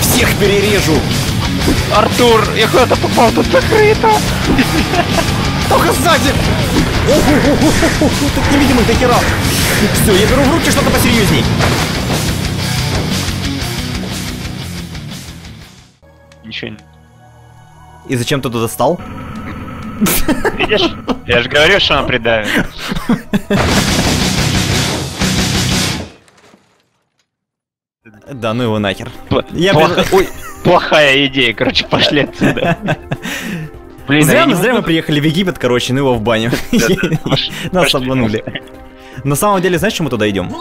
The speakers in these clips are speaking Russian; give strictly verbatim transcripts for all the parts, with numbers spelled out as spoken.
Всех перережу! Артур, я куда-то попал, тут закрыто! Тоха сзади! Тут невидимых до хера! Все, я беру в руки что-то посерьезней! Ничего не... И зачем ты туда стал? Видишь? Я же говорю, что она придавит. Да ну его нахер. Я Плоха... при... Ой, плохая идея, короче, пошли отсюда. Блин, зря, мы, зря мы приехали в Египет, короче, ну его в баню. Нас обманули. На самом деле, знаешь, чем мы туда идем?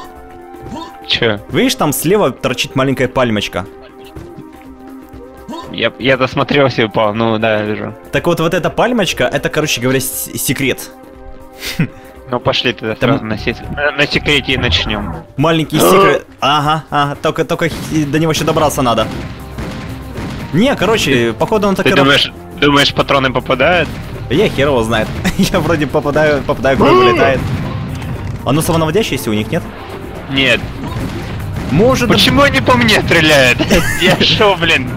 Че? Видишь, там слева торчит маленькая пальмочка. Я, я досмотрелся и упал, ну да, я вижу. Так вот, вот эта пальмочка, это, короче говоря, секрет. Ну пошли тогда сразу на секрете и начнем. Маленький секрет. Ага, ага, только, только до него еще добраться надо. Не, короче, походу он так и... Ты думаешь, думаешь, патроны попадают? Я хер его знает. Я вроде попадаю, попадаю, кровь вылетает. Оно самонаводящееся у них, нет? Нет. Может... Почему они по мне стреляют? Я шо, блин?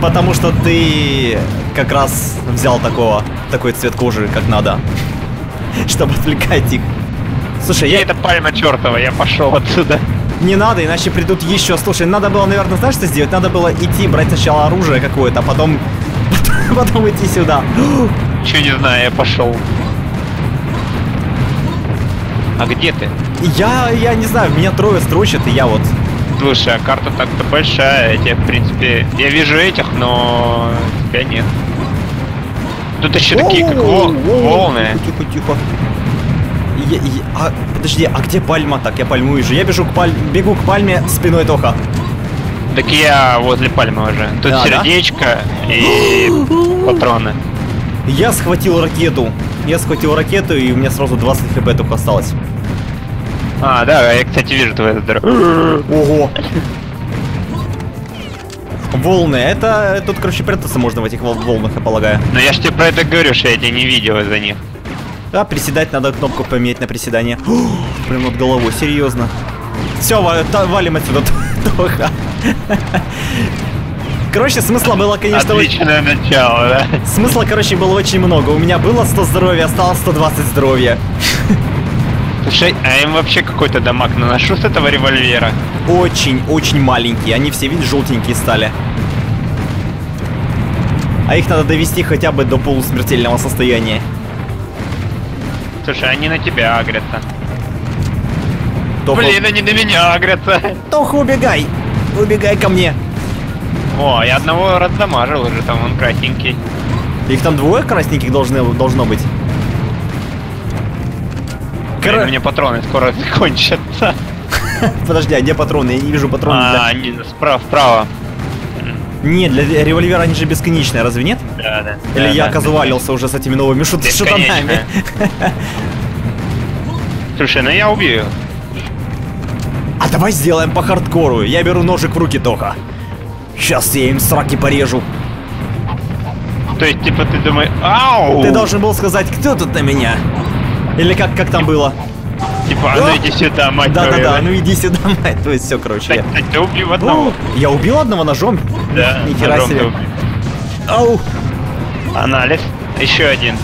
Потому что ты как раз взял такого, такой цвет кожи, как надо, чтобы отвлекать их. Слушай, я... я... это пальма чертова, я пошел отсюда. Не надо, иначе придут еще. Слушай, надо было, наверное, знаешь, что сделать? Надо было идти, брать сначала оружие какое-то, а потом... потом идти сюда. Че не знаю, я пошел. А где ты? Я, я не знаю, меня трое строчат, и я вот... Слушай, а карта так-то большая, я тебя, в принципе... Я вижу этих, но... тебя нет. Тут еще такие, как волны. Тихо-тихо. Подожди, а где пальма? Так, я пальму вижу. Я бежу к пальме, бегу к пальме спиной Тоха. Так я возле пальмы уже. Тут сердечко и патроны. Я схватил ракету. Я схватил ракету, и у меня сразу двадцать хп только осталось. А, да, я, кстати, вижу твою дорогу. Ого. Волны, это... Тут, короче, прятаться можно в этих волнах, я полагаю. Но я ж тебе про это говорю, что я тебя не видел из-за них. Да, приседать надо, кнопку поменять на приседание. Прям над головой, серьезно. Все, валим отсюда, Тоха. Короче, смысла было, конечно... Отличное очень... начало, да? Смысла, короче, было очень много. У меня было сто здоровья, осталось сто двадцать здоровья. Слушай, а им вообще какой-то дамаг наношу с этого револьвера? Очень-очень маленькие. Они все, видишь, желтенькие стали. А их надо довести хотя бы до полусмертельного состояния. Слушай, они на тебя агрятся. Тоха... Блин, они на меня агрятся. Тоха, убегай! Убегай ко мне. О, я одного раздамажил уже, там он красненький. Их там двое красненьких должны, должно быть. Блин, у меня патроны скоро кончатся. Подожди, а где патроны? Я не вижу патроны. А, они справа, вправо. Не, для револьвера они же бесконечные, разве нет? Да, да. Или я оказывался уже с этими новыми шутанами? Слушай, ну я убью. А давай сделаем по хардкору. Я беру ножик в руки, Тоха. Сейчас я им сраки порежу. То есть, типа, ты думаешь... Ау! Ты должен был сказать, кто тут на меня? Или как, как там было? Типа, а ну иди сюда, мать твою. Да-да-да, ну иди сюда, мать. То есть все, короче. Так, я... ты убил одного. О, я убил одного ножом? Да, ни хера себе. Ау. Анализ. Еще один.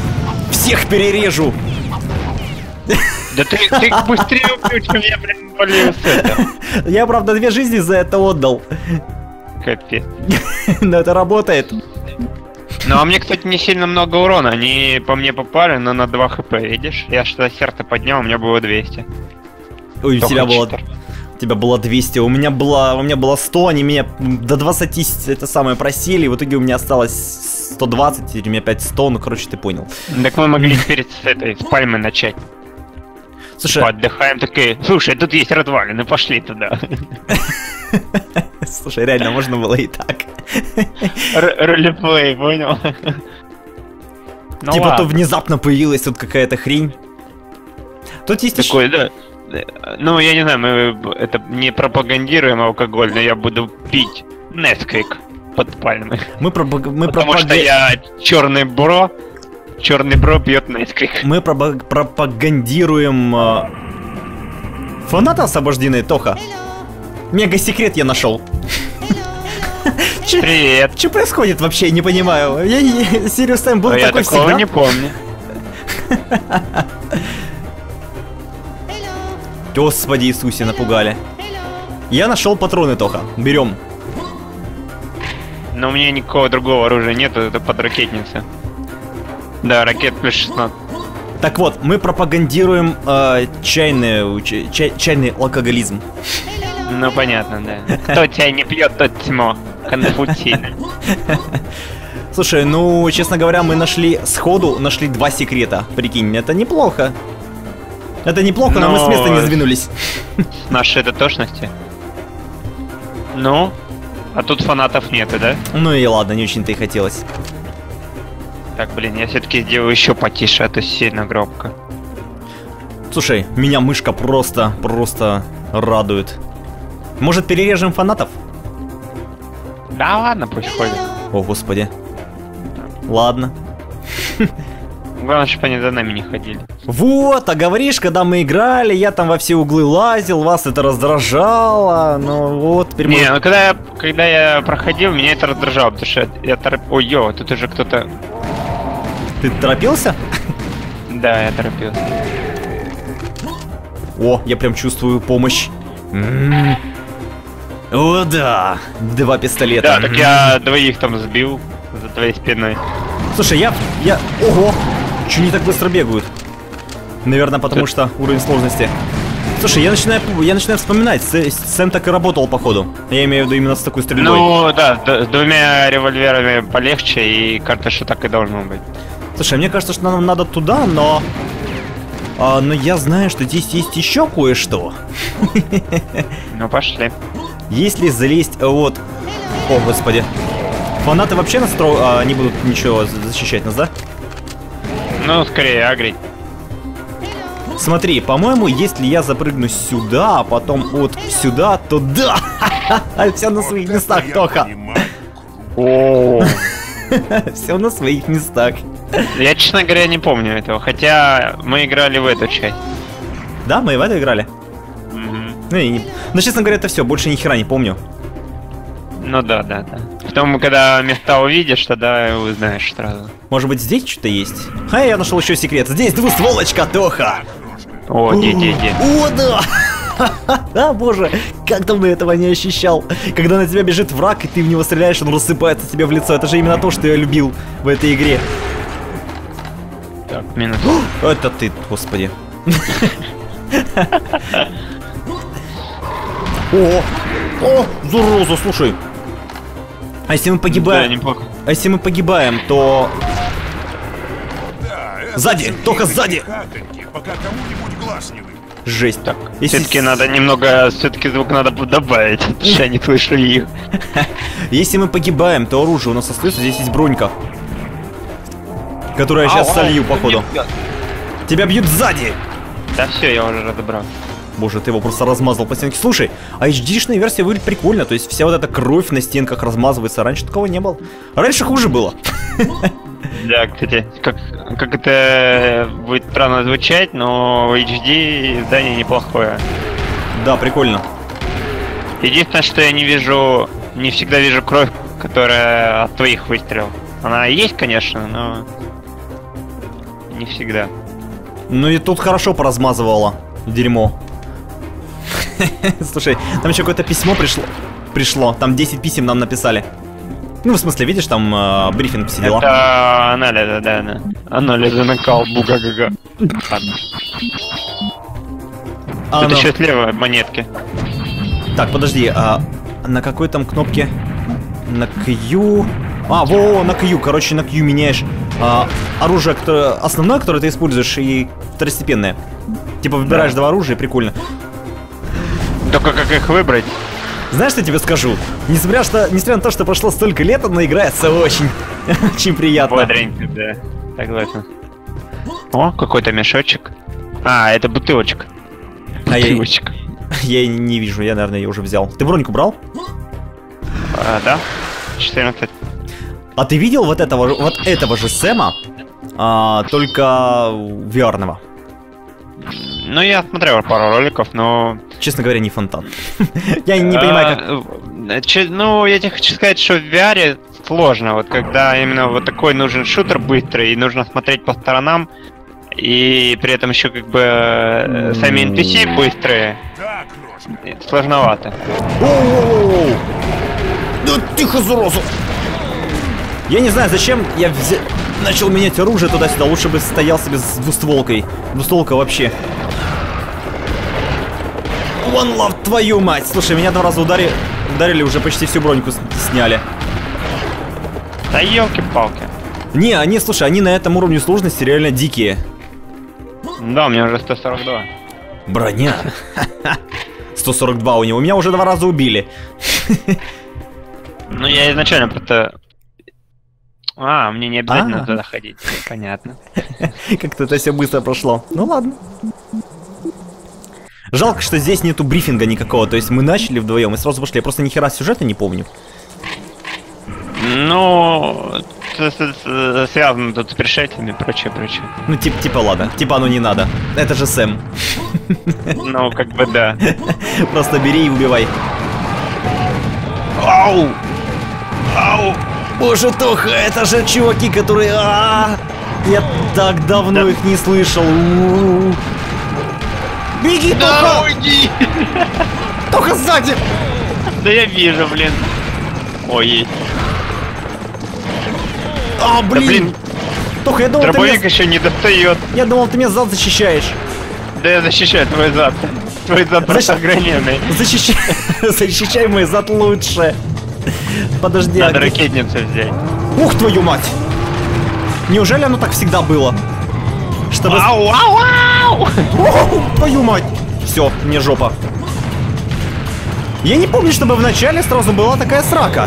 Всех перережу. Да ты, ты быстрее убил, чем я, блин, болелся. Я, правда, две жизни за это отдал. Капец. Но это работает. Ну а мне, кстати, не сильно много урона. Они по мне попали, но на два хп, видишь? Я что-то сердце поднял, у меня было двести. Ой, у тебя было... у тебя было двести, у меня было... у меня было сто, они меня до двадцати это самое просили, и в итоге у меня осталось сто двадцать, теперь у меня опять сто, ну короче, ты понял. Так мы могли перед этой с пальмы начать. Слушай... Отдыхаем такие, слушай, тут есть развалины, пошли туда. Слушай, реально, можно было и так. Ролеплей, понял? Типа то внезапно появилась тут какая-то хрень. Тут есть такой, да. Ну, я не знаю, мы это не пропагандируем алкоголь, но я буду пить Несквик под пальмой. Мы пропагандируем. Потому что я черный бро. Черный бро пьет Несквик. Мы пропагандируем. Фанаты освобождены, Тоха. Мега секрет я нашел. Привет. Что происходит вообще? Не понимаю. Я не... Сириус Сэм был такой всегда. Я не помню. Господи Иисусе, напугали. Я нашел патроны, Тоха. Берем. Но у меня никакого другого оружия нету, это подракетница. Да, ракет плюс шестнадцать. Так вот, мы пропагандируем э, чайный, чай, чайный алкоголизм. Ну понятно, да. Кто чай не пьет, тот тьмо. Конфутина. Слушай, ну, честно говоря, мы нашли сходу, нашли два секрета. Прикинь, это неплохо. Это неплохо, но, но мы с места не сдвинулись. Наши это тошности. Ну, а тут фанатов нету, да? Ну и ладно, не очень-то и хотелось. Так, блин, я все-таки сделаю еще потише, а то сильно громко. Слушай, меня мышка просто, просто радует. Может, перережем фанатов? Да ладно, пусть ходят. О, господи. Ладно. Главное, чтобы они за нами не ходили. Вот, а говоришь, когда мы играли, я там во все углы лазил, вас это раздражало, ну вот... Теперь не, можно... ну когда я, когда я проходил, меня это раздражало, потому что я тороп... Ой, ё, тут уже кто-то... Ты торопился? Да, я торопился. О, я прям чувствую помощь. М-м-м. О, да. Два пистолета. Да, так М-м-м. я двоих там сбил за твоей спиной. Слушай, я... я... Ого! Чё не так быстро бегают? Наверное, потому что уровень сложности. Слушай, я начинаю, я начинаю вспоминать. Сэм так и работал, походу. Я имею в виду именно с такой стрельбой. Ну, да, с двумя револьверами полегче, и картоши так и должно быть. Слушай, мне кажется, что нам надо туда, но... А, но я знаю, что здесь есть еще кое-что. Ну, пошли. Если залезть... Вот... О, господи. Фанаты вообще настро... а, не будут ничего защищать нас, да? Ну, скорее, агри. Смотри, по-моему, если я запрыгну сюда, а потом вот сюда, то да! Все на своих местах, Тоха! О, все на своих местах. Я, честно говоря, не помню этого, хотя мы играли в эту часть. Да, мы в эту играли? Ну и не... Но, честно говоря, это все, больше ни хера не помню. Ну да, да, да. Потом, когда места увидишь, тогда узнаешь сразу. Может быть, здесь что-то есть? А, я нашел еще секрет. Здесь двустволочка, Тоха! О, иди-иди-иди. О, да! А, боже, как давно этого не ощущал. Когда на тебя бежит враг, и ты в него стреляешь, он рассыпается тебе в лицо. Это же именно то, что я любил в этой игре. Так, минуту. Это ты, господи. О, о, зараза, слушай. А если мы погибаем, да, а если мы погибаем, то да, сзади, только сзади. Хатоньки, пока глаз не жесть, так. Если... Все-таки надо немного, все-таки звук надо добавить. Я не слышу их. Если мы погибаем, то оружие у нас остается. Здесь есть бронька, которую я сейчас а, солью походу. Бьет. Тебя бьют сзади. Да все, я уже разобрал. Боже, ты его просто размазал по стенке. Слушай, а эйч ди-шная версия выглядит прикольно. То есть вся вот эта кровь на стенках размазывается. Раньше такого не было. Раньше хуже было. Да, кстати, как, как это будет странно звучать, но эйч ди издание неплохое. Да, прикольно. Единственное, что я не вижу, не всегда вижу кровь, которая от твоих выстрелов. Она есть, конечно, но не всегда. Ну и тут хорошо поразмазывало дерьмо. Слушай, там еще какое-то письмо пришло. Пришло. Там десять писем нам написали. Ну, в смысле, видишь, там э, брифинг все дела. Это анализы, да, да. Анализы на колбу, га-га-га. Тут еще слева монетки. Так, подожди, а на какой там кнопке? На Q. А, во, на Q. Короче, на Q меняешь а, оружие, которое, основное, которое ты используешь, и второстепенное. Типа выбираешь да. два оружия, прикольно. Только как их выбрать? Знаешь, что я тебе скажу? Несмотря, что, несмотря на то, что прошло столько лет, она играется очень, очень приятно. Бодренько, да. Согласен. О, какой-то мешочек. А, это бутылочка. Бутылочка. А я, я не вижу, я, наверное, ее уже взял. Ты броньку брал? А, да. четырнадцать. А ты видел вот этого, вот этого же Сэма, а, только ви ар-ного? Ну, я смотрел пару роликов, но... честно говоря, не фонтан. Я не понимаю, как... Ну, я тебе хочу сказать, что в ви ар сложно. Вот когда именно вот такой нужен шутер быстрый, и нужно смотреть по сторонам, и при этом еще как бы сами эн пи си быстрые, сложновато. Да тихо, зараза! Я не знаю, зачем я взя... начал менять оружие туда-сюда. Лучше бы стоял себе с двустволкой. Двустволка вообще. One love, твою мать! Слушай, меня два раза ударили, ударили уже почти всю броньку сняли. Да елки-палки. Не, они, слушай, они на этом уровне сложности реально дикие. Да, у меня уже сто сорок два. Броня. сто сорок два у него. Меня уже два раза убили. Ну, я изначально просто... А, мне не обязательно а -а. туда ходить. Понятно. Как-то это все быстро прошло. Ну ладно. Жалко, что здесь нету брифинга никакого. То есть мы начали вдвоем и сразу пошли. Я просто нихера сюжета не помню. Ну, связано тут с пришельцами, прочее, прочее. Ну, типа, типа, ладно. Типа, оно не надо. Это же Сэм. Ну, как бы да. Просто бери и убивай. Ау! Ау! Боже, Тоха, это же чуваки, которые... А -а -а! Я так давно да. их не слышал. У -у -у. Беги, да, Тоха! Уйди! Тоха сзади! Да я вижу, блин. Ой. А, блин. Да, блин. Тоха, я думал, дробовик ты меня... еще не достает. Я думал, ты меня зад защищаешь. Да я защищаю твой зад. Твой зад просто ограненный. Защищай... Защищай мой зад лучше. Подожди. Надо где... ракетницу взять. Ух, твою мать! Неужели оно так всегда было? Чтобы... Ау, ау, ау! Ух, твою мать! Все, мне жопа. Я не помню, чтобы в начале сразу была такая срака.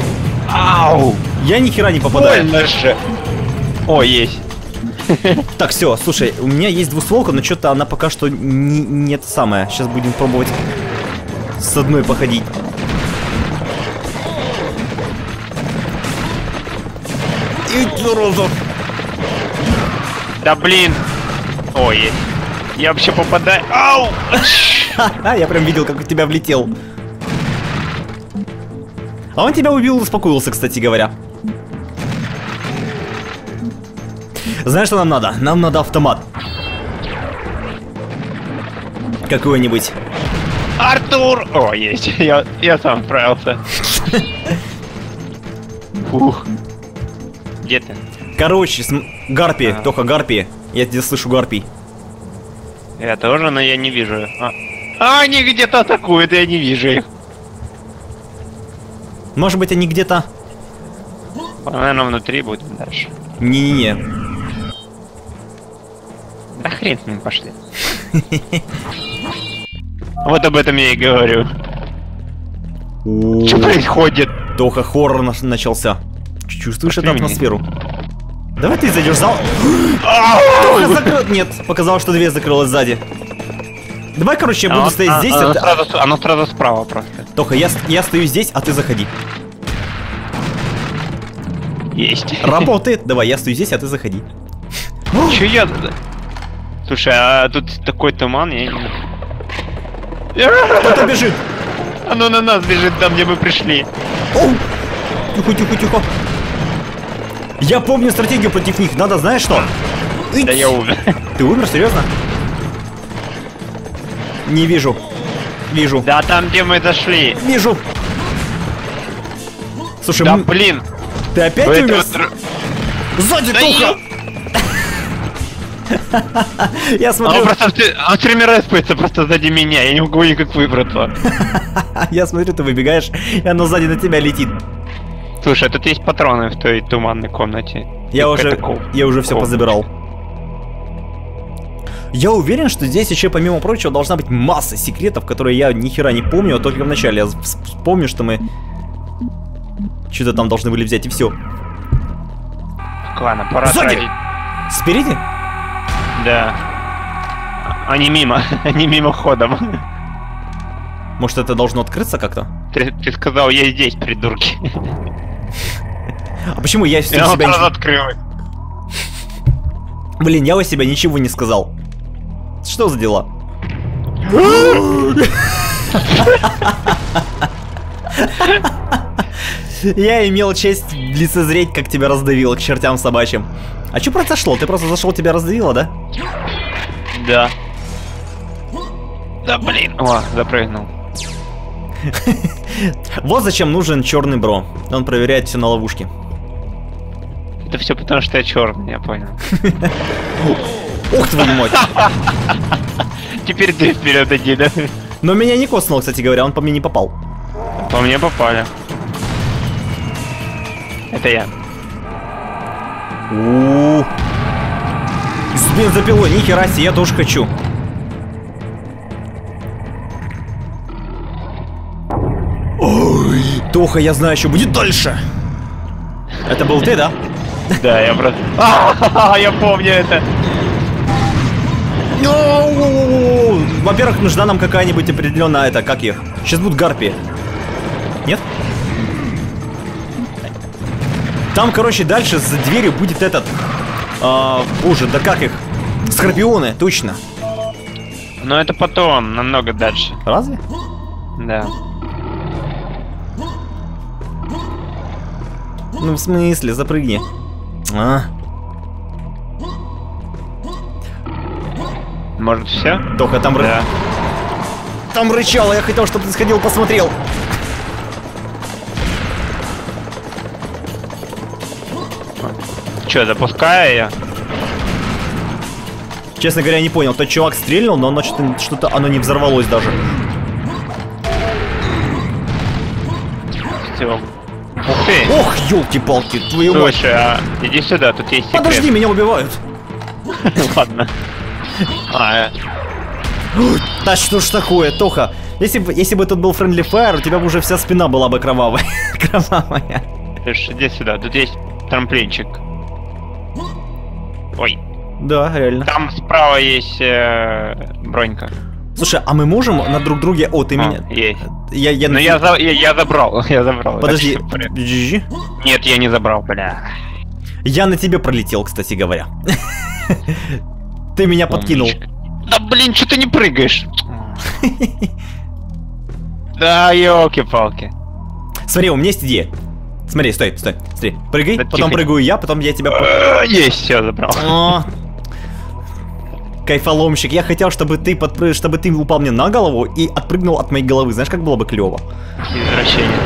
Ау! Я ни хера не попадаю. Больно же. О, есть. Так, все, слушай, у меня есть двустволка, но что-то она пока что не, не это самое. Сейчас будем пробовать с одной походить. Да блин. Ой, я вообще попадаю. Ау! Я прям видел, как в тебя влетел. А он тебя убил и успокоился, кстати говоря. Знаешь, что нам надо? Нам надо автомат. Какой-нибудь. Артур! О, есть. Я, я сам справился. Ух. Где ты? Короче, см... гарпи, а. Тоха, гарпи. Я тебя слышу, гарпи. Я тоже, но я не вижу. А, а они где-то атакуют, я не вижу их. Может быть, они где-то... Наверное, внутри будет дальше. Не-не-не. Да хрен с ним, пошли. Вот об этом я и говорю. Что происходит? Тоха, хоррор начался. Чувствуешь эту атмосферу? Давай ты зайдешь в зал. Тоха закрыл... Нет, показалось, что дверь закрылась сзади. Давай, короче, я буду стоять здесь. Оно сразу справа просто. Тоха, я стою здесь, а ты заходи. Есть. Работает. Давай, я стою здесь, а ты заходи. Че я... Слушай, а тут такой туман, я не... Кто-то бежит! Оно на нас бежит, там, где мы пришли. Тихо-тихо-тихо. Я помню стратегию против них, надо, знаешь что? Да я умер. Ты умер, серьезно? Не вижу. Вижу. Да там, где мы зашли. Вижу. Слушай, да, мы... блин. Ты опять умер? Сзади, Тоха! Я смотрю... Он тремя распается просто сзади меня, я не могу никак выбраться. Я смотрю, ты выбегаешь, и оно сзади на тебя летит. Слушай, а тут есть патроны в той туманной комнате. Я уже... Я уже все позабирал. Я уверен, что здесь еще, помимо прочего, должна быть масса секретов, которые я ни хера не помню, а только вначале. Я вспомню, что мы... Что-то там должны были взять, и все. Ладно, пора сзади! Спереди? Да. Они мимо, они мимо ходом. Может, это должно открыться как-то? Ты, ты сказал, я здесь, придурки. А почему я все себя ничего... открывай. Блин, я у себя ничего не сказал. Что за дела? Я имел честь лицезреть, как тебя раздавило к чертям собачьим. А что произошло? Ты просто зашел, тебя раздавило, да? Да. Да блин. О, запрыгнул. Вот зачем нужен черный бро. Он проверяет все на ловушке. Это все потому, что я черный, я понял. Ух твою мать! Теперь ты вперед иди, да? Но меня не коснуло, кстати говоря, он по мне не попал. По мне попали. Это я. У-у-у. С бензопилой, ни хера себе, я тоже хочу. Ой, Тоха, я знаю, что будет дальше. Это был ты, да? Да, я просто... А-а-а, я помню это. Во-первых, нужна нам какая-нибудь определенная, это, как их? Сейчас будут гарпии. Нет? Там, короче, дальше за дверью будет этот... А, боже, да как их? Скорпионы, точно. Но это потом, намного дальше. Разве? Да. Ну, в смысле, запрыгни. А. Может, все? Тоха, там... Да. Ры... Там рычало, я хотел, чтобы ты сходил, посмотрел. Че, запускаю я? Честно говоря, не понял. Тот чувак стрельнул, но оно что-то... Оно не взорвалось даже. Все. Ух ты! Ох, елки-палки, твою мать! Слушай, а иди сюда, тут есть секрет. Подожди, меня убивают! Ладно. Да что ж такое, Тоха? Если бы если бы тут был Friendly Fire, у тебя бы уже вся спина была бы кровавая. Кровавая. Слушай, иди сюда, тут есть трамплинчик. Ой. Да, реально. Там справа есть бронька. Слушай, а мы можем на друг друге... О, ты а, меня... Есть. Я, я... Но я, за... я, я забрал, я забрал. Подожди. Подожди. Нет, я не забрал, бля. Я на тебе пролетел, кстати говоря. Ты меня подкинул. Да блин, что ты не прыгаешь? Да, елки-палки. Смотри, у меня есть идея. Смотри, стой, стой, стой. Прыгай, потом прыгаю я, потом я тебя... Есть, все, забрал. Кайфоломщик, я хотел, чтобы ты подпры... чтобы ты упал мне на голову и отпрыгнул от моей головы. Знаешь, как было бы клево? Извращение.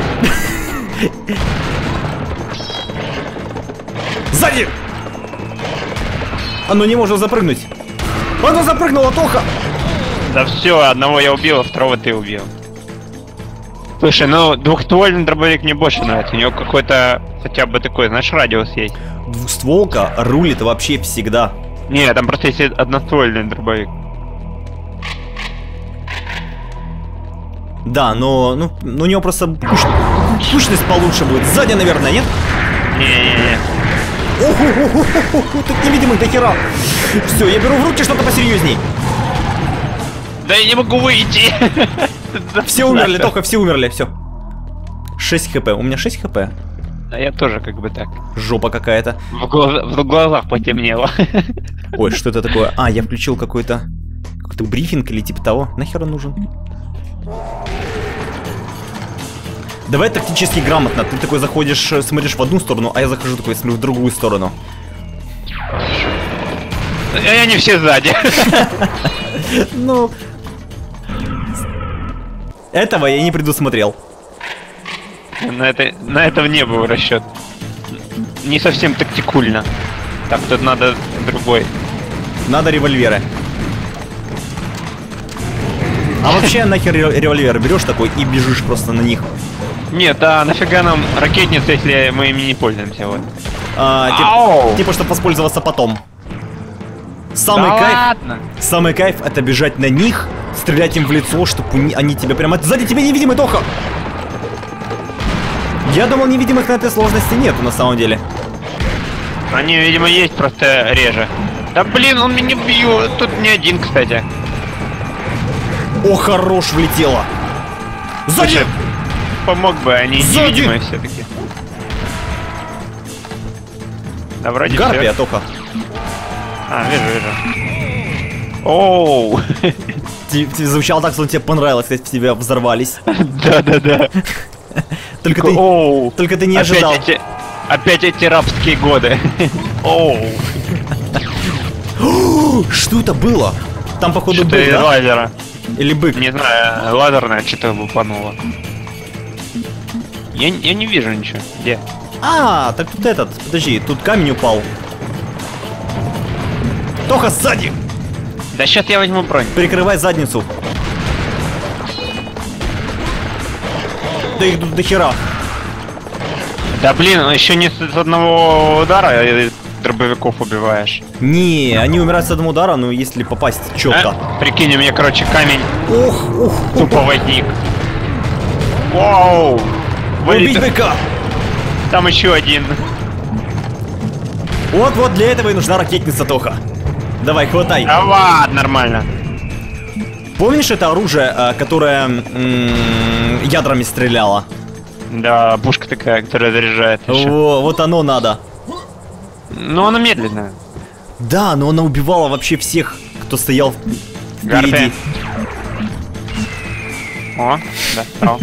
Сзади! Оно не может запрыгнуть. Оно запрыгнуло, Тоха! Да все, одного я убил, а второго ты убил. Слушай, ну двухствольный дробовик мне больше нравится. У него какой-то хотя бы такой, знаешь, радиус есть. Двухстволка рулит вообще всегда. Не, там просто есть одноствольный дробовик. Да, но ну, ну у него просто пуш... пушность получше будет. Сзади, наверное, нет? Не-не-не. Оху-ху-ху-ху-ху, тут невидимый до хера. Все, я беру в руки что-то посерьезней. Да я не могу выйти. Все умерли, Тоха, все умерли, все. шесть хп, у меня шесть хп. А я тоже как бы так. Жопа какая-то. В, глаз... в глазах потемнело. Ой, что это такое? А, я включил какой-то какой-то брифинг или типа того. Нахер он нужен? Давай тактически грамотно. Ты такой заходишь, смотришь в одну сторону, а я захожу такой, смотрю в другую сторону. Я не все сзади. Ну... Этого я не предусмотрел. На это, на этом не был расчет. Не совсем тактикульно. Так, тут надо другой. Надо револьверы. А вообще нахер револьвер берешь такой и бежишь просто на них. Нет, а нафига нам ракетница, если мы ими не пользуемся? Вот. А, тип, типа, чтобы воспользоваться потом. Самый да кайф, ладно. Самый кайф это бежать на них, стрелять им в лицо, чтобы они тебя прямо... Сзади тебя невидимый, Тоха! Я думал, невидимых на этой сложности нету, на самом деле. Они, видимо, есть, просто реже. Да блин, он меня бьет. Тут не один, кстати. О, хорош, влетело. Сзади! Слушай, помог бы, они Сзади! невидимые все-таки. Да вроде Гарпия, Тоха. А, вижу, вижу. Оу. Звучало так, что тебе понравилось, если тебя взорвались. Да-да-да. Только ты, только ты не ожидал. Опять эти, опять эти рабские годы. Оу. Что это было? Там, походу, бык, да? Лазера. Или бык? Не знаю, лазерная что-то выпанула. Я, я не вижу ничего. Где? А, так тут этот. Подожди, тут камень упал. Тоха, сзади! Да сейчас я возьму бронь. Прикрывай задницу. Да их тут до хера. Да блин, еще не с одного удара дробовиков убиваешь. Не, они умирают с одного удара, но если попасть четко. А? Прикинь, у меня, короче, камень. Ух, ух, тупо возник. Вау! Убить быка! Там еще один. Вот-вот для этого и нужна ракетница, Тоха. Давай, хватай. А ладно, нормально. Помнишь это оружие, которое ядрами стреляло? Да, пушка такая, которая заряжает. О, вот оно надо. Но она медленная. Да, но она убивала вообще всех, кто стоял впереди. О, достал.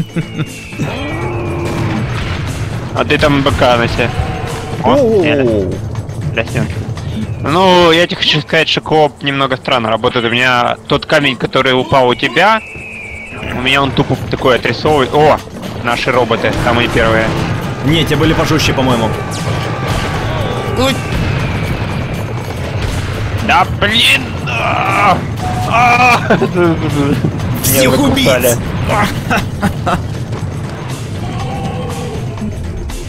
А ты там быка на себе. О, ну, я тебе хочу сказать, что кооп немного странно работает. У меня тот камень, который упал у тебя, у меня он тупо такой отрисовывает. О, наши роботы, самые первые. Не, те были пожестче, по-моему. Да блин! Всех убили!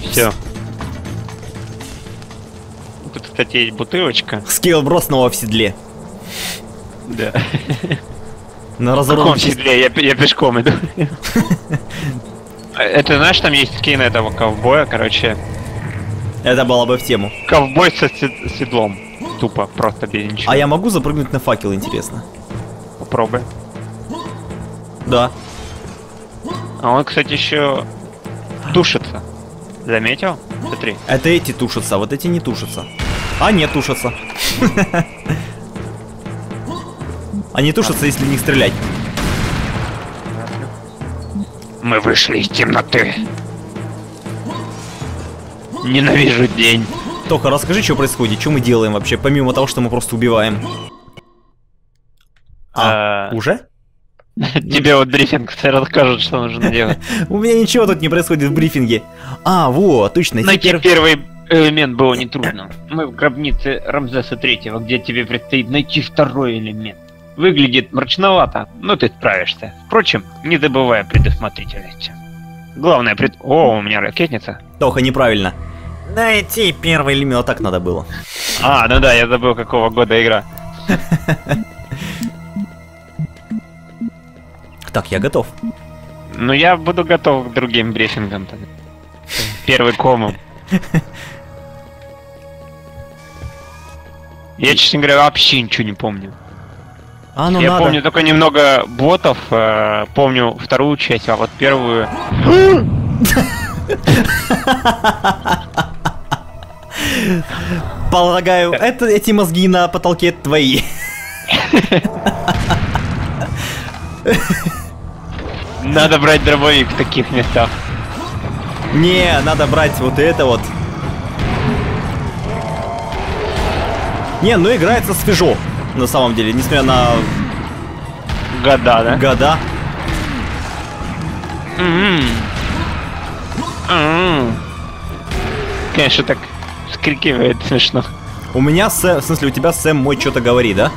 Все. Тут, кстати, есть бутылочка. Скейлброс снова в седле. Да. На разорванном седле, я, я пешком иду. Это, знаешь, там есть скин этого ковбоя, короче. Это было бы в тему. Ковбой со седлом. Тупо, просто без ничего. А я могу запрыгнуть на факел, интересно? Попробуй. Да. А он, кстати, еще тушится. Заметил? Смотри. Это эти тушатся, вот эти не тушатся. А, не тушатся. Они тушатся, если не стрелять. Мы вышли из темноты. Ненавижу день. Тоха, расскажи, что происходит, что мы делаем вообще, помимо того, что мы просто убиваем. А, уже? Тебе вот брифинг расскажет, что нужно делать. У меня ничего тут не происходит в брифинге. А, вот, точно. Найти первый элемент было нетрудно. Мы в гробнице Рамзеса третьего, где тебе предстоит найти второй элемент. Выглядит мрачновато, но ты справишься. Впрочем, не забывая предусмотрительности. Главное пред... О, у меня ракетница. Тоха, неправильно. Найти первый элемент, так надо было. А, ну да, я забыл, какого года игра. Так, я готов. Ну, я буду готов к другим брифингам. Первый комом. Я, честно говоря, вообще ничего не помню. А, ну я надо. Помню только немного ботов, э, помню вторую часть, а вот первую... Полагаю, это эти мозги на потолке твои. Надо брать дробовик в таких местах. Не, надо брать вот это вот. Не, ну играется свежо. На самом деле, несмотря на... Года, да? Года. Mm-hmm. Mm-hmm. Конечно, так скрикивает смешно. У меня, Сэм, в смысле, у тебя, Сэм, мой что-то говори, да?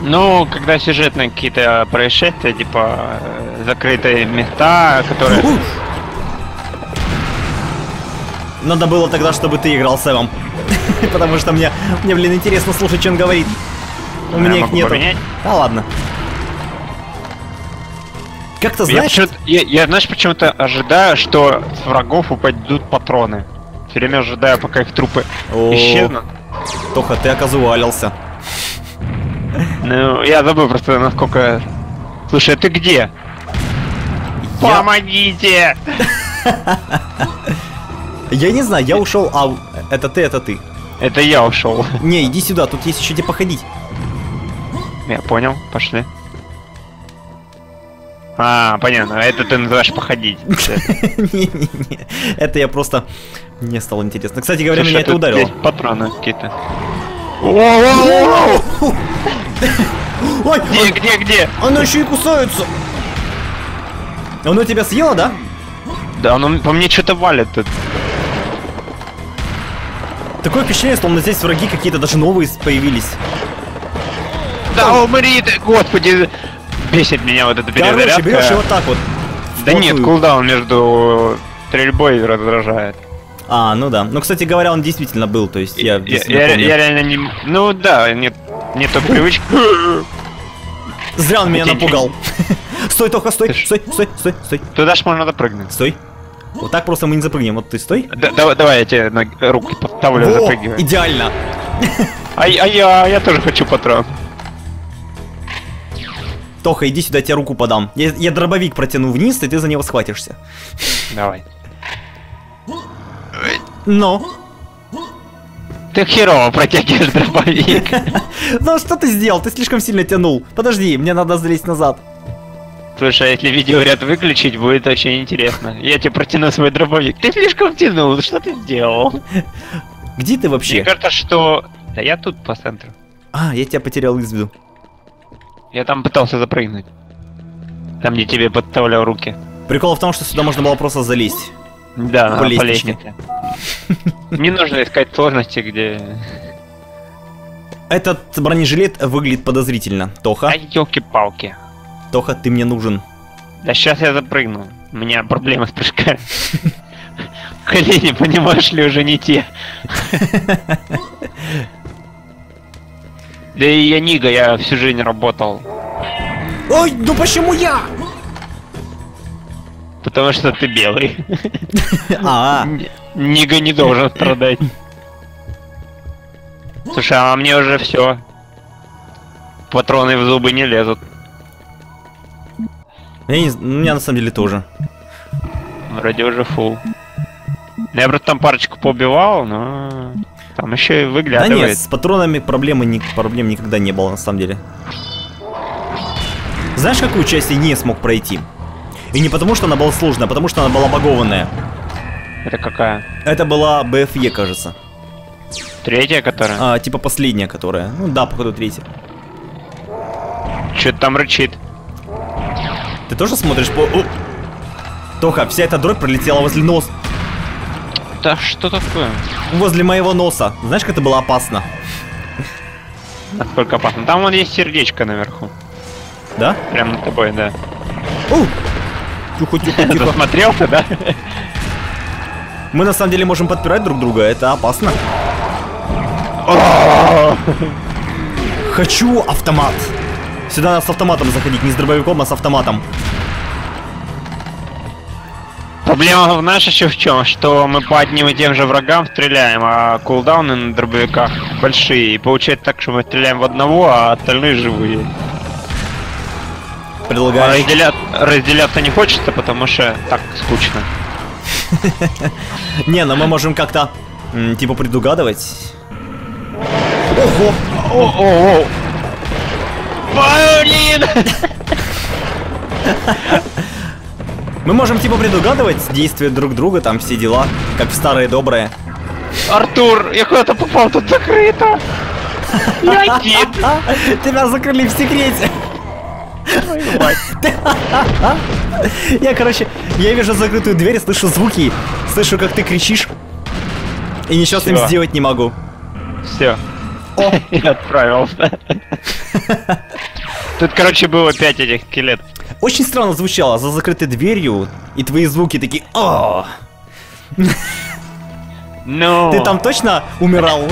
Ну, когда сюжетные какие-то происшествия, типа закрытые места, которые... Ух! Надо было тогда, чтобы ты играл с Сэмом. Потому что мне, мне, блин, интересно слушать, что он говорит. У меня их нету. Да ладно. Как-то знаешь... Я, я, знаешь, почему-то ожидаю, что с врагов упадут патроны. Все время ожидаю, пока их трупы исчезнут. Тоха, ты оказывалился. Ну, я забыл просто, насколько... Слушай, ты где? Помогите! Я не знаю, я ушел, а это ты, это ты. Это я ушел. Не, иди сюда, тут есть еще где походить. Я понял, пошли. А, понятно. А это ты называешь походить. Не-не-не. Это я просто... Мне стало интересно. Кстати говоря, меня это ударило. Здесь патроны какие-то. Ой! Где, где, где? Оно еще и кусается. Оно тебя съело, да? Да, оно по мне что-то валит тут. Такое впечатление, что у нас здесь враги какие-то даже новые появились. Да, умри ты, господи. Бесит меня вот эта перезарядка. Короче, берешь его вот так вот. Да нет, кулдаун между стрельбой раздражает. А, ну да. Ну, кстати говоря, он действительно был, то есть я... Я, я, я реально не... Ну да, нет, нет только привычки. Зря он меня напугал. Стой, Тоха, стой, стой, стой, стой, стой. Туда ж можно допрыгнуть. Стой. Вот так просто мы не запрыгнем. Вот ты стой. Давай я тебе руки подставлю, запрыгивай. Идеально. А я тоже хочу патрон. Тоха, иди сюда, я тебе руку подам. Я, я дробовик протяну вниз, и ты за него схватишься. Давай. Ну? Ты херово протягиваешь дробовик. Ну что ты сделал? Ты слишком сильно тянул. Подожди, мне надо залезть назад. Слушай, если видеоряд выключить, будет очень интересно. Я тебе протяну свой дробовик. Ты слишком тянул, что ты сделал? Где ты вообще? Мне кажется, что... Да я тут по центру. А, я тебя потерял из виду. Я там пытался запрыгнуть. Там, где тебе подставлял руки. Прикол в том, что сюда можно было просто залезть. Да, по лестнице. Не нужно искать сложности, где... Этот бронежилет выглядит подозрительно. Тоха. Ай, ёлки-палки. Тоха, ты мне нужен. Да сейчас я запрыгну. У меня проблема с прыжками. Колени, понимаешь ли, уже не те. Да и я нига, я всю жизнь работал. Ой, ну почему я? Потому что ты белый. А. Нига не должен страдать. Слушай, а мне уже все. Патроны в зубы не лезут. У меня на самом деле тоже. Вроде уже фул. Я просто там парочку поубивал, но... Там еще и выглядывает. Да нет, с патронами проблемы ни, проблем никогда не было, на самом деле. Знаешь, какую часть я не смог пройти? И не потому, что она была сложная, а потому, что она была багованная. Это какая? Это была БФЕ, кажется. Третья, которая? А, типа последняя, которая. Ну да, походу, третья. Че-то там рычит. Ты тоже смотришь по... О! Тоха, вся эта дробь пролетела возле носа. Да что такое? Возле моего носа. Знаешь, как это было опасно? Насколько опасно? Там вон есть сердечко наверху. Да? Прям над тобой, да. Тихо-тихо-тихо. Смотрел-то, да? Мы на самом деле можем подпирать друг друга, это опасно. Хочу автомат. Сюда надо с автоматом заходить, не с дробовиком, а с автоматом. Проблема наша еще в чем, что мы по одним и тем же врагам стреляем, а кулдауны на дробовиках большие. И получается так, что мы стреляем в одного, а остальные живые. Предлагаю... А разделя... разделяться не хочется, потому что так скучно. Не, но мы можем как-то, типа, предугадывать. Ого! О-о-о! Блин! Мы можем типа предугадывать действия друг друга, там все дела, как в старые добрые. Артур, я куда-то попал, тут закрыто. Тебя закрыли в секрете. Я, короче, я вижу закрытую дверь, слышу звуки, слышу, как ты кричишь. И ничего с ним сделать не могу. Все. Я отправился. Тут, короче, было пять этих скелетов. Очень странно звучало, за закрытой дверью, и твои звуки такие о. No. Ты там точно умирал?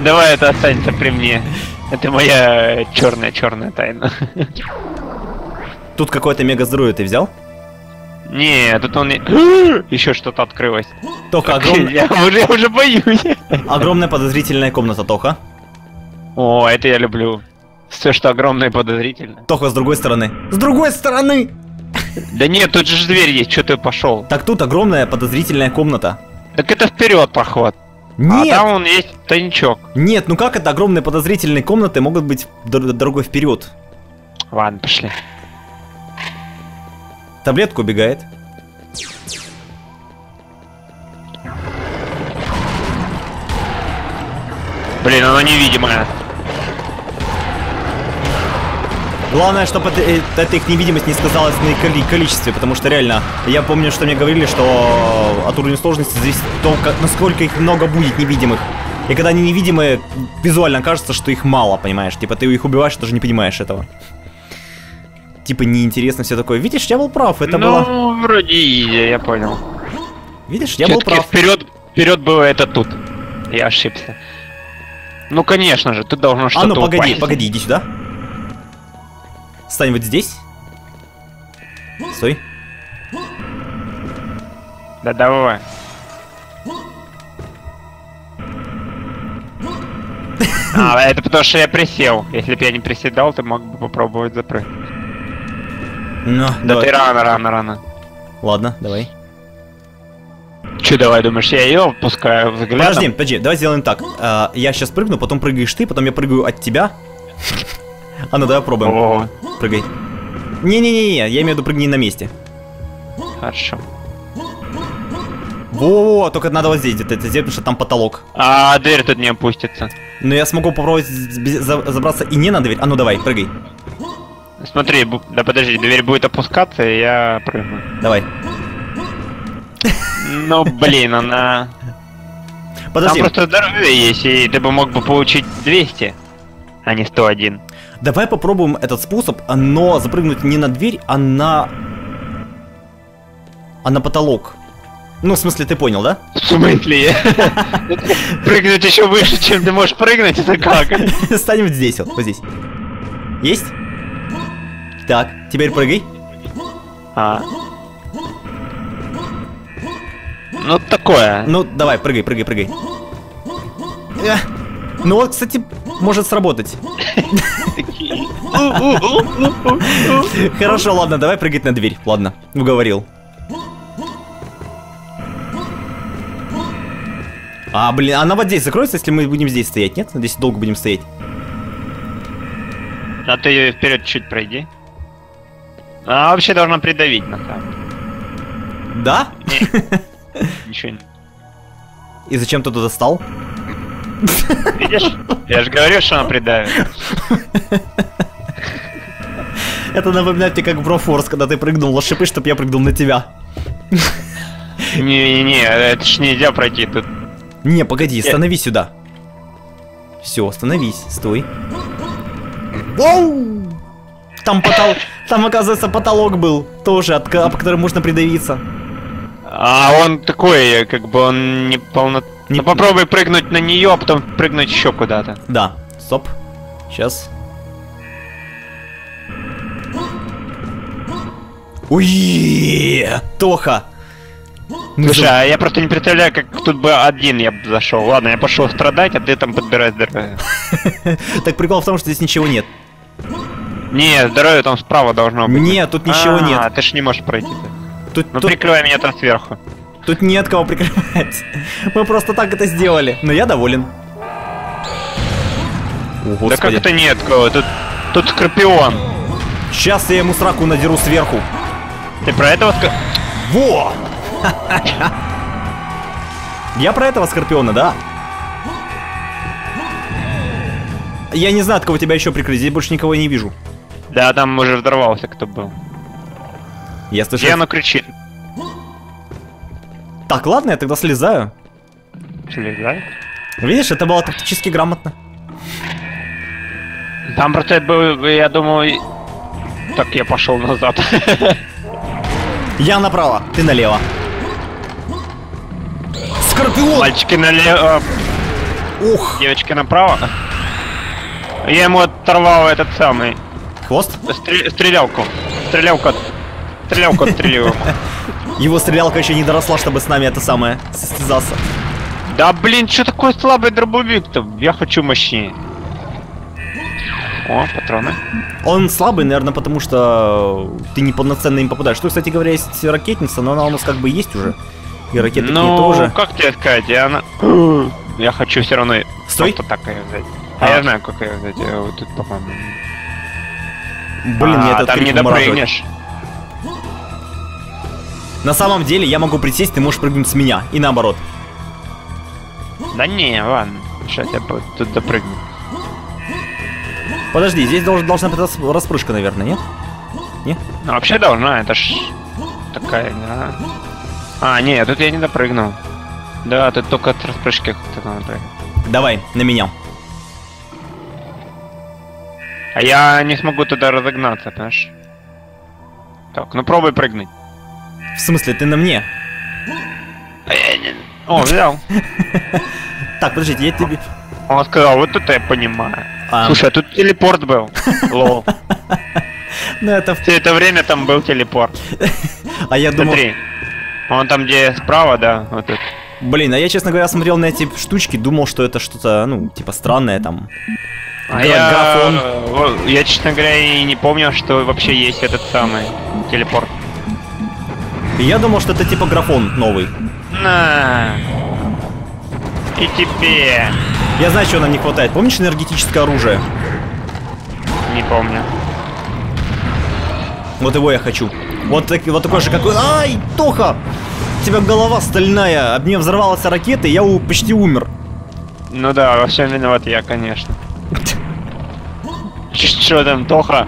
Давай это останется при мне. Это моя черная-черная тайна. Тут какое-то мега здоровье ты взял? Не, тут он... Еще что-то открылось. Тоха, огромная... Я уже, я уже боюсь. Огромная подозрительная комната, Тоха. О, это я люблю. Все, что огромное, подозрительно. Тоха, с другой стороны. С другой стороны! Да нет, тут же дверь есть, что ты пошел? Так тут огромная подозрительная комната. Так это вперед проход. Нет! А там он есть тайничок. Нет, ну как это огромные подозрительные комнаты могут быть дор дорогой вперед? Ладно, пошли. Таблетка убегает. Блин, она невидимая. Главное, чтобы это, эта их невидимость не сказалась на их количестве, потому что реально, я помню, что мне говорили, что от уровня сложности зависит то, как, насколько их много будет невидимых. И когда они невидимые, визуально кажется, что их мало, понимаешь? Типа ты их убиваешь, даже не понимаешь этого. Типа неинтересно все такое. Видишь, я был прав, это ну, было... Ну, вроде я понял. Видишь, я был прав. Вперед, вперед было это тут. Я ошибся. Ну, конечно же, тут должно что-то... А ну, погоди, упасть. Погоди, иди сюда. Стань вот здесь. Стой. Да давай. А, это потому что я присел. Если бы я не приседал, ты мог бы попробовать запрыгнуть. Ну, да давай. Ты рано, рано, рано. Ладно, давай. Че, давай, думаешь, я ее пускаю взглядом? Подожди, подожди, давай сделаем так. А, я сейчас прыгну, потом прыгаешь ты, потом я прыгаю от тебя. А ну давай пробуем. О. Прыгай. Не-не-не, я имею в виду прыгни на месте. Хорошо. Во-во-во, только надо вот здесь где-то это сделать, потому что там потолок. А дверь тут не опустится. Но я смогу попробовать забраться и не на дверь. А ну давай, прыгай. Смотри, да подожди, дверь будет опускаться, и я прыгну. Давай. Ну блин, она... Подожди. Там просто здоровье есть, и ты бы мог бы получить двести, а не сто один. Давай попробуем этот способ, но запрыгнуть не на дверь, а на... А на потолок. Ну, в смысле, ты понял, да? В смысле? Прыгнуть еще выше, чем ты можешь прыгнуть, это как? Станем здесь, вот, вот здесь. Есть? Так, теперь прыгай. А. Ну, такое. Ну, давай, прыгай, прыгай, прыгай. Ну вот, кстати, может сработать. Хорошо, ладно, давай прыгать на дверь. Ладно, уговорил. А, блин, она вот здесь закроется, если мы будем здесь стоять, нет? Здесь долго будем стоять. А ты ее вперед чуть пройди. Она вообще должна придавить, на самом деле. Да? Ничего не. И зачем ты туда стал? Видишь? Я же говорю, что она придавит. Это напоминает мне как Брофорс, когда ты прыгнул на шипы, чтобы я прыгнул на тебя. Не-не-не, это ж нельзя пройти тут. Не, погоди, становись сюда. Все, становись, стой. Воу! Там потолок, там, оказывается, потолок был тоже, от по которому можно придавиться. А он такой, как бы он не полно... Не... Ну, попробуй прыгнуть на нее, а потом прыгнуть еще куда-то. Да. Стоп. Сейчас. Уи! Тоха! Ну, слушай, а я просто не представляю, как тут бы один я бы зашел. Ладно, я пошел страдать, а ты там подбирай здоровье. Так прикол в том, что здесь ничего нет. Не, здоровье там справа должно быть. Нет, тут ничего нет. А, ты ж не можешь пройти. Ну прикрывай меня там сверху. Тут нет кого прикрывать. Мы просто так это сделали. Но я доволен. Да как это нет кого? Тут скорпион. Сейчас я ему сраку надеру сверху. Ты про этого скорпиона? Во! Я про этого скорпиона, да? Я не знаю, от кого тебя еще прикрыли. Здесь больше никого я не вижу. Да, там уже взорвался кто был. Я слышу... Где оно кричит? Так, ладно, я тогда слезаю. Слезай? Видишь, это было тактически грамотно. Там просто был, я думаю... Так, я пошел назад. Я направо, ты налево. Скорпион! Мальчики налево... Ух! Девочки направо. Я ему оторвал этот самый... Хвост? Стрелялку. Стрелялку. Стрелялку. Стрелялку отстрелил. Его стрелялка еще не доросла, чтобы с нами это самое состязаться. Да блин, что такой слабый дробовик-то? Я хочу мощнее. О, патроны. Он слабый, наверное, потому что ты неполноценно им попадаешь. Что, кстати говоря, есть ракетница, но она у нас как бы есть уже. И ракеты ну, тоже. Как тебе сказать, я она. Я хочу все равно. Стой. Что-то так ее взять. А, а я знаю, как ее взять. Я вот тут, по-моему. Блин, а, я этот там не допрыгнешь. На самом деле я могу присесть, ты можешь прыгнуть с меня. И наоборот. Да не, ладно. Сейчас я тут допрыгну. Подожди, здесь должен, должна быть распрыжка, наверное, нет? Нет? Ну, вообще должна, это ж... Такая, да. А, нет, тут я не допрыгнул. Да, тут только от распрыжки как-то надо прыгать. Давай, на меня. А я не смогу туда разогнаться, понимаешь? Так, ну пробуй прыгнуть. В смысле, ты на мне? А я не... О, взял. Так, подождите, я тебе... Он сказал, вот это я понимаю. А... Слушай, а тут телепорт был. Лол. Ну это... Все это время там был телепорт. А я думал... Смотри, он там где справа, да, вот тут. Блин, а я, честно говоря, смотрел на эти штучки, думал, что это что-то, ну, типа странное там. А я... я, честно говоря, и не помню, что вообще есть этот самый телепорт. Я думал, что это типа графон новый. На. И тебе. Я знаю, чего нам не хватает. Помнишь энергетическое оружие? Не помню. Вот его я хочу. Вот, так, вот такой же, как... Ай, Тоха! У тебя голова стальная. Об меня взорвалась ракета, и я у... почти умер. Ну да, во всем виноват я, конечно. Что там, Тоха?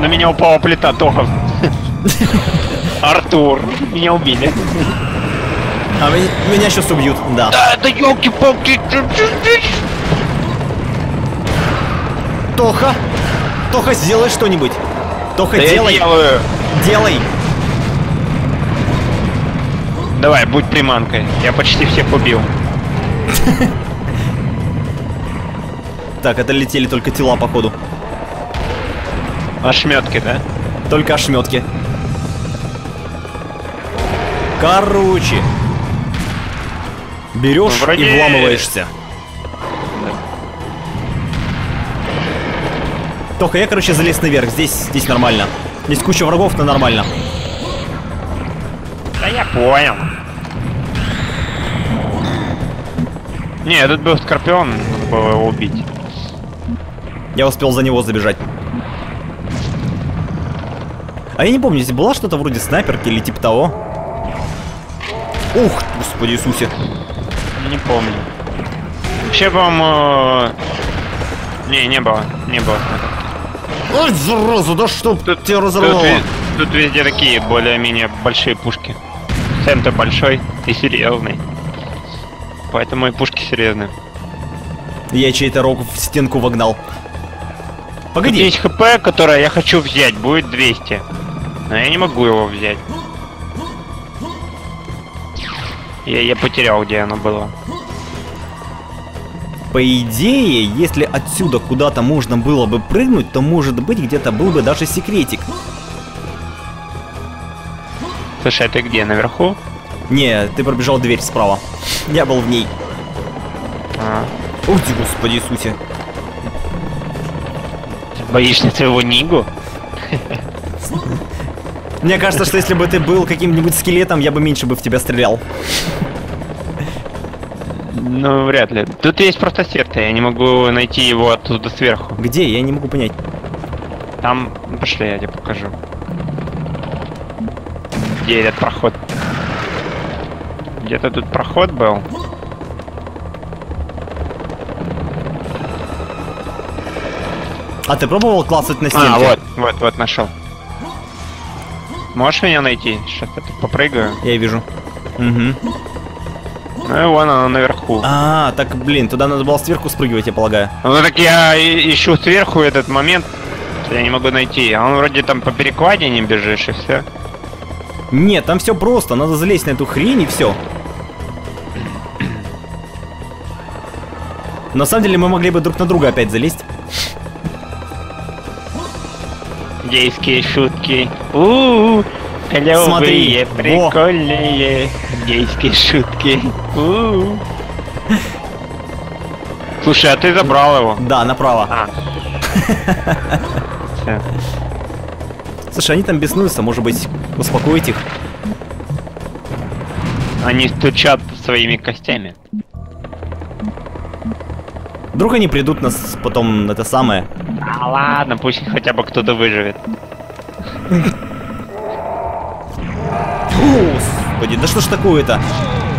На меня упала плита, Тоха. Артур, меня убили. А меня, меня сейчас убьют, да. Да, да ёлки-палки. Тоха, Тоха, сделай что-нибудь. Тоха, да делай. Я делаю. Делай. Давай, будь приманкой. Я почти всех убил. Так, это летели только тела, походу. Ошметки, да? Только ошметки. Короче. Берешь ну, вроде... и вламываешься. Да. Тоха, я, короче, залез наверх. Здесь, здесь нормально. Здесь куча врагов, но нормально. Да я понял. Не, этот был скорпион, надо было его убить. Я успел за него забежать. А я не помню, здесь была что-то вроде снайперки или типа того. Ух, господи Иисусе. Не помню. Вообще, по-моему... Не, не было, не было. Ой, зараза, да что тут тебя разорвало? Тут, тут, тут везде такие более-менее большие пушки. Сэм-то большой и серьезный. Поэтому и пушки серьезные. Я чей-то рог в стенку вогнал. Погоди. Тут есть хп, которое я хочу взять, будет двести. Но я не могу его взять. Я, я потерял, где оно было. По идее, если отсюда куда-то можно было бы прыгнуть, то, может быть, где-то был бы даже секретик. Слушай, а ты где, наверху? Не, ты пробежал дверь справа. Я был в ней. А. Ух ты, господи Иисусе. Ты боишься своего Нигу? Мне кажется, что если бы ты был каким-нибудь скелетом, я бы меньше бы в тебя стрелял. Ну, вряд ли. Тут есть просто сердце, я не могу найти его оттуда сверху. Где? Я не могу понять. Там... Пошли, я тебе покажу. Где этот проход? Где-то тут проход был. А ты пробовал клацать на стенке? А, вот, вот, вот, нашел. Можешь меня найти? Сейчас я тут попрыгаю. Я вижу. Угу. Ну и вон оно наверху. А, так, блин, туда надо было сверху спрыгивать, я полагаю. Ну так я ищу сверху этот момент, я не могу найти. А он вроде там по перекладине бежишь и все. Нет, там все просто, надо залезть на эту хрень и все. На самом деле мы могли бы друг на друга опять залезть. Гейские шутки. У-у-у. Клёвые, смотри, прикольные. О. Гейские шутки. У-у-у. Слушай, а ты забрал его? Да, направо. А. Слушай, они там беснуются, может быть, успокоить их? Они стучат своими костями. Вдруг они придут нас потом, это самое. А ладно, пусть хотя бы кто-то выживет. господи, да что ж такое-то?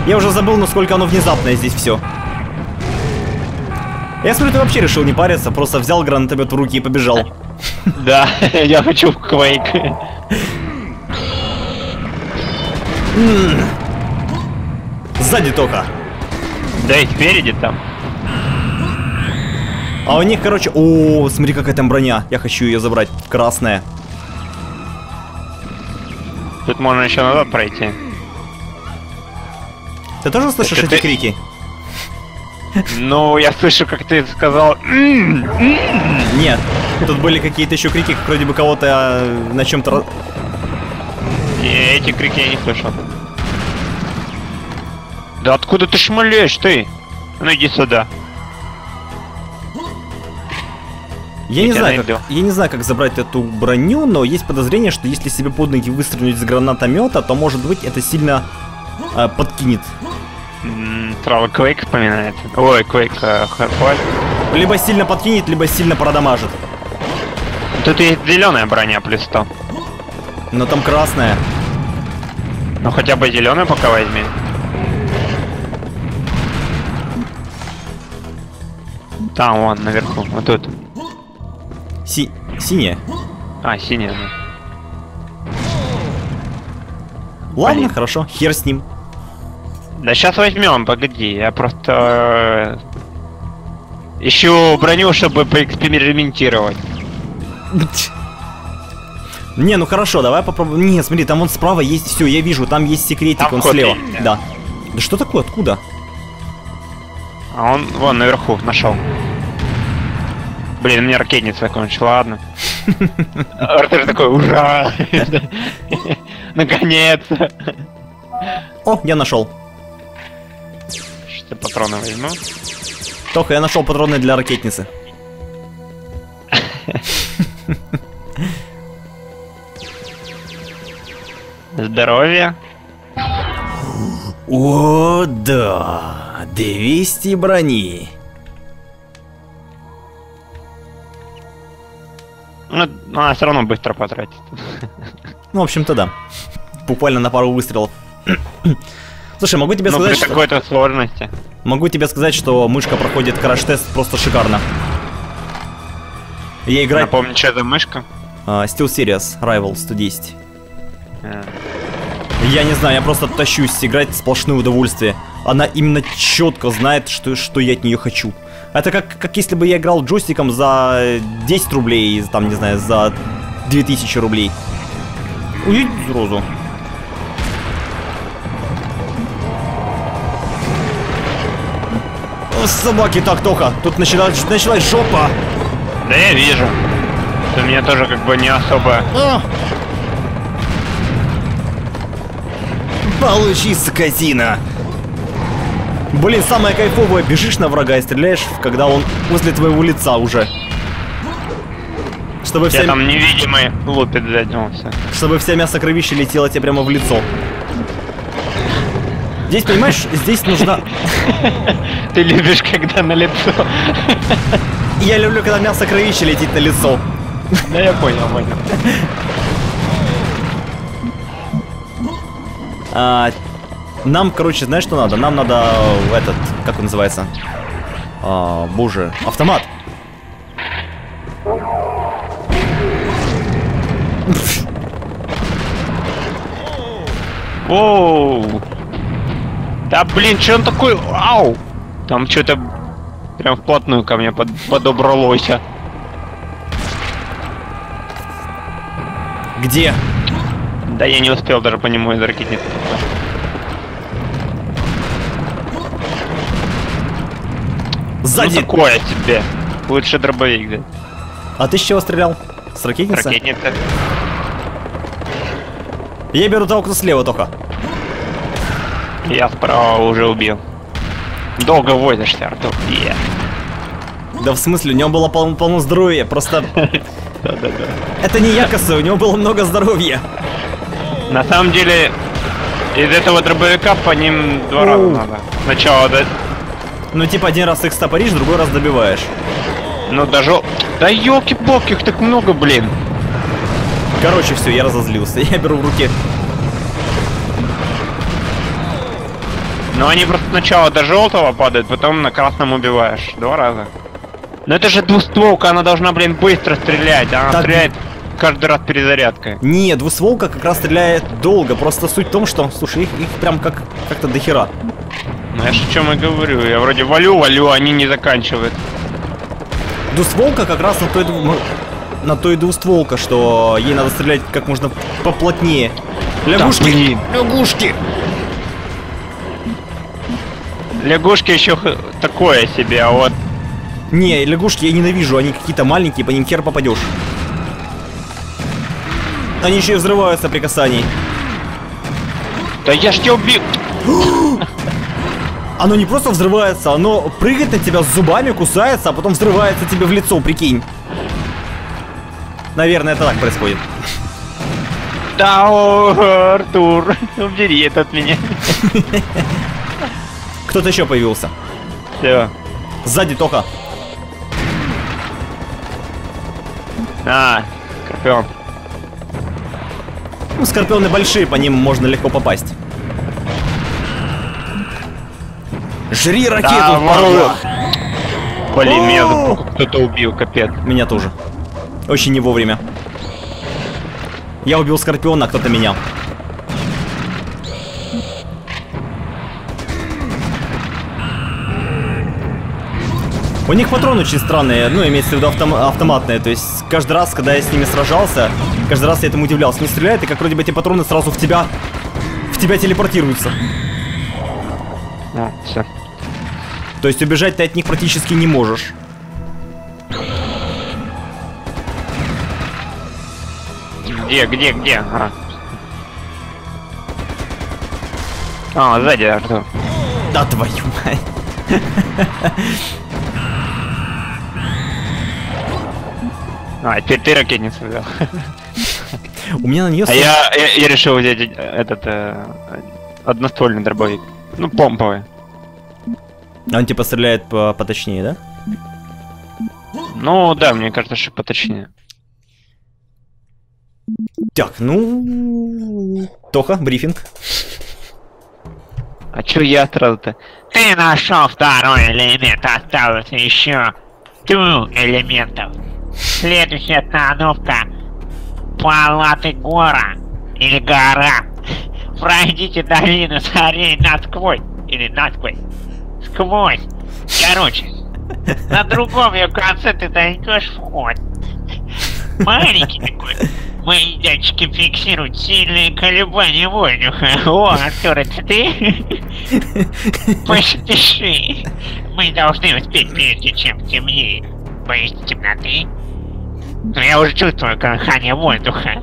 Я уже забыл, насколько оно внезапное здесь все. Я смотрю, ты вообще решил не париться, просто взял гранатомет в руки и побежал. Да, я хочу в Квейк. Сзади Тоха. Да и спереди там. А у них, короче... О, смотри, какая там броня. Я хочу ее забрать. Красная. Тут можно еще назад пройти. Ты тоже слышишь эти крики? Ну, я слышу, как ты сказал... Нет. Тут были какие-то еще крики, вроде бы кого-то на чем-то... Эти крики я не слышал. Да откуда ты шмалеешь, ты? Ну иди сюда. Я не знаю, как, я не знаю, как забрать эту броню, но есть подозрение, что если себе под ноги выстрелить с гранатомета, то, может быть, это сильно э, подкинет. Трава Квейк вспоминает. Ой, Квейк, Харфаль. Либо сильно подкинет, либо сильно продамажит. Тут есть зеленая броня плюс сто. Но там красная. Ну хотя бы зеленая пока возьми. Там, вон, наверху, вот тут. Си... синяя. А, синяя. Ладно, Блин. хорошо, хер с ним. Да сейчас возьмем, погоди, я просто... Э, ищу броню, чтобы поэкспериментировать. Не, ну хорошо, давай попробуем... Не, смотри, там вон справа есть все, я вижу, там есть секретик, там он слева. Есть, да. Да что такое, откуда? А он вон наверху нашел. Блин, у меня ракетница закончила, ладно. Артур такой, ура! Наконец-то! О, я нашел. Что, патроны возьму? Тоха, я нашел патроны для ракетницы. Здоровье. О, да! двести брони. Ну, она все равно быстро потратит. Ну, в общем-то, да. Буквально на пару выстрелов. Слушай, могу тебе сказать, что... какой-то сложности. Могу тебе сказать, что мышка проходит краш-тест просто шикарно. Я играю... Напомню, что это мышка? Uh, SteelSeries Rival сто десять. Yeah. Я не знаю, я просто тащусь играть сплошное удовольствие. Она именно четко знает, что, что я от нее хочу. Это как, как если бы я играл джойстиком за десять рублей, там, не знаю, за две тысячи рублей. Уйди, розу. Собаки, так, Тоха, тут началась, началась жопа. Да я вижу. У меня тоже как бы не особо... А! Получи, скотина. Блин, самое кайфовое, бежишь на врага и стреляешь, когда он возле твоего лица уже. Чтобы все... там невидимый лупит заднился. Чтобы вся мясо кровище летело тебе прямо в лицо. Здесь, понимаешь, здесь нужно... Ты любишь, когда на лицо. Я люблю, когда мясо кровище летит на лицо. Да я понял, понял. А... Нам, короче, знаешь, что надо? Нам надо этот, как он называется? А, боже, автомат. Оу. Да блин, че он такой? Ау! Там что-то прям вплотную ко мне под... подобралось. Где? Да я не успел даже по нему из ракетницы. Сзади! Ну, такое тебе! Лучше дробовик, да? А ты с чего стрелял? С ракетницы? Ракетница. Я беру того, кто слева, Тоха. Я справа уже убил. Долго возишься, Артур. Yeah. Да в смысле, у него было пол полно здоровья, просто... Это не я косой, у него было много здоровья. На самом деле, из этого дробовика по ним два раза надо. Сначала... Ну типа один раз их стопоришь, другой раз добиваешь. Ну даже... Да ёлки-палки, их так много, блин. Короче, все, я разозлился. Я беру в руки Но они просто сначала до желтого падают, потом на красном убиваешь. Два раза. Но это же двустволка, она должна, блин, быстро стрелять. Она так... стреляет каждый раз перезарядкой. Не, двустволка как раз стреляет долго. Просто суть в том, что, слушай, их, их прям как как-то дохера. Ну я же о чем и говорю. Я вроде валю, валю, они не заканчивают. Двустволка как раз на той, ну, на той двустволка, что ей надо стрелять как можно поплотнее. Лягушки! Да, лягушки! Лягушки еще такое себе, а вот... Не, лягушки я ненавижу, они какие-то маленькие, по ним хер попадешь. Они еще и взрываются при касании. Да я ж тебя убил! Оно не просто взрывается, оно прыгает на тебя с зубами, кусается, а потом взрывается тебе в лицо, прикинь. Наверное, это так происходит. Да, о, Артур, убери это от меня. Кто-то еще появился. Все. Сзади Тоха. А, скорпион. Ну, скорпионы большие, по ним можно легко попасть. Жри ракету, да, порвал. Блин, о! Меня кто-то убил, капец. Меня тоже. Очень не вовремя. Я убил скорпиона, а кто-то меня. У них патроны очень странные, ну, имеется в виду автом автоматные. То есть, каждый раз, когда я с ними сражался, каждый раз я этому удивлялся. Не стреляет, и как вроде бы эти патроны сразу в тебя, в тебя телепортируются. А, все. То есть, убежать ты от них практически не можешь. Где, где, где? А, а сзади, Артур. Да твою мать. А, теперь ты ракетницу взял. У меня на нее... А я, я, я решил взять этот э, одноствольный дробовик. Ну, помповый. Он типа стреляет по поточнее, да? Ну, да, мне кажется, что поточнее. Так, ну... Тоха, брифинг. А чё я сразу-то? Ты нашел второй элемент, осталось еще двух элементов. Следующая остановка — палаты гора или гора. Пройдите долину царей насквозь. Или насквозь. Сквозь. Короче. На другом ее конце ты зайдешь вход. Маленький такой. Мои датчики фиксируют сильные колебания воздуха. О, Артур, это ты? Поспеши. Мы должны успеть, прежде чем темнеет. Боюсь темноты? Но я уже чувствую колыхание воздуха.